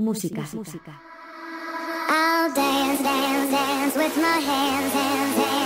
Música. I'll dance, dance, dance with my hands, hands, hands.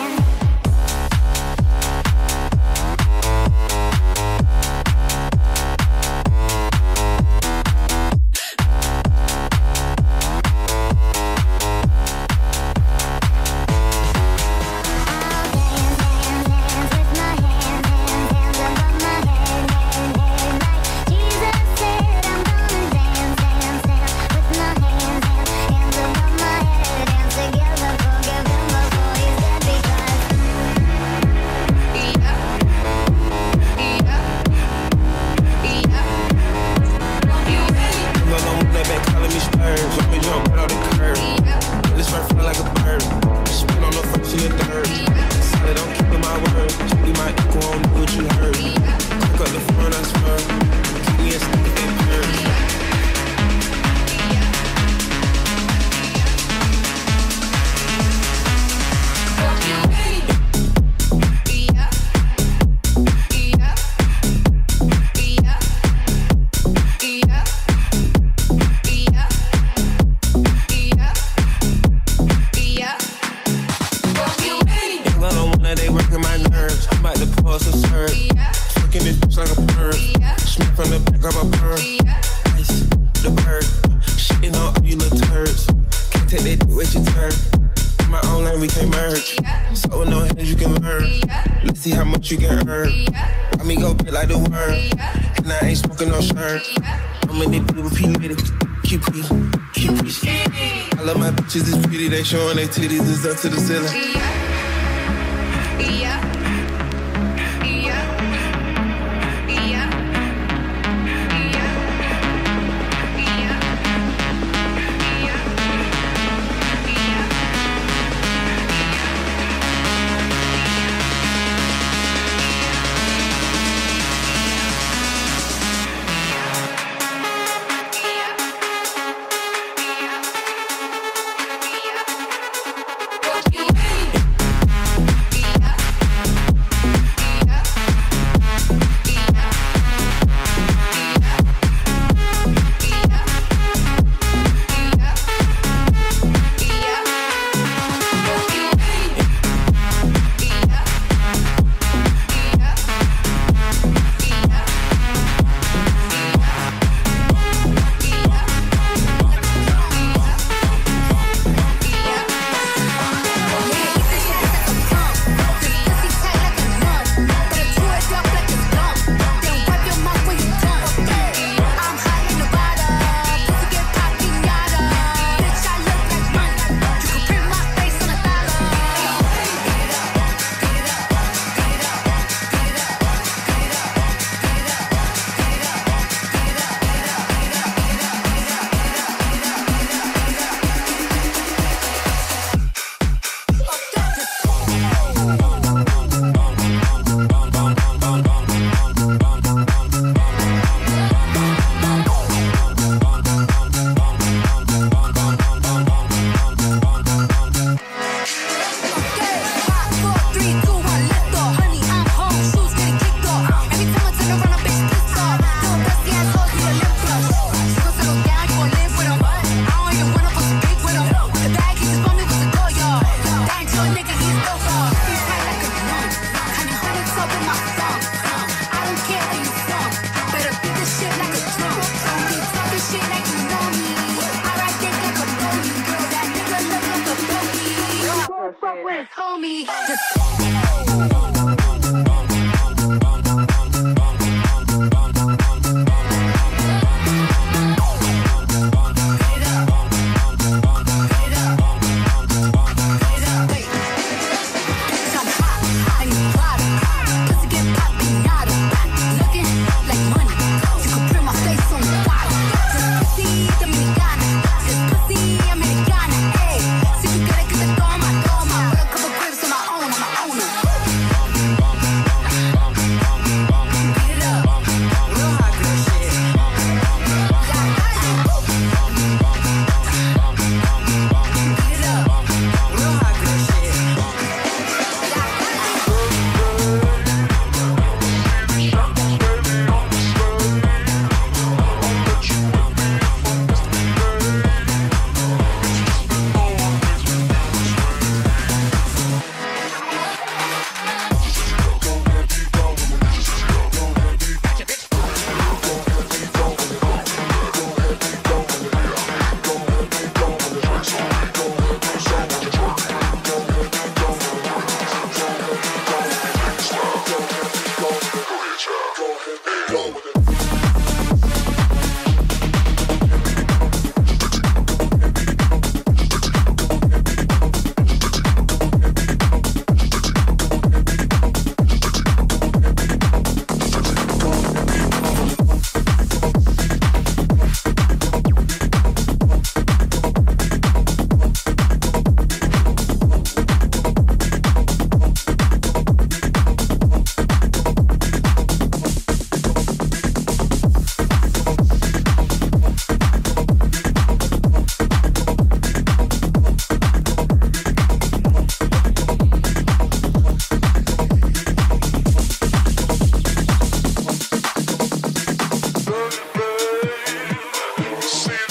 Showing their titties is up to the ceiling.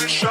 I'ma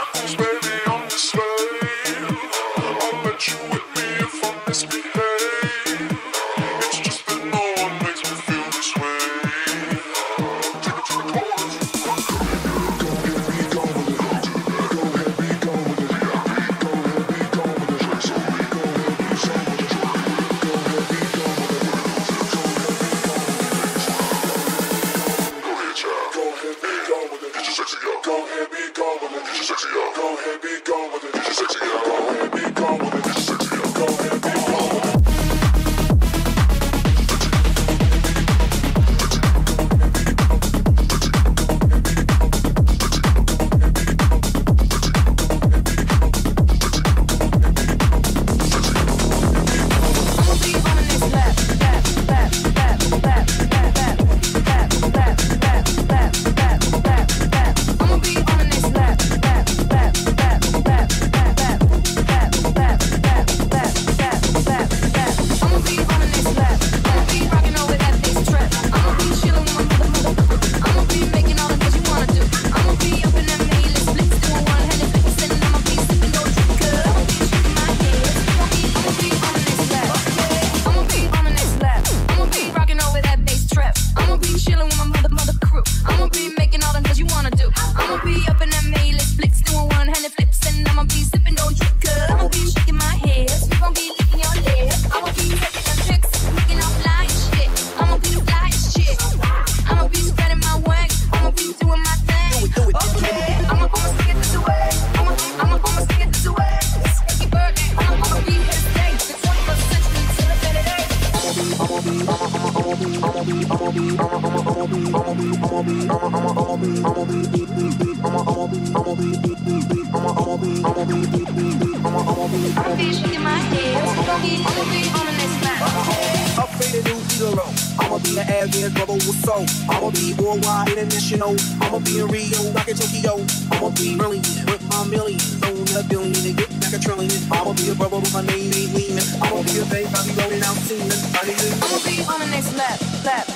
be on the next lap, lap.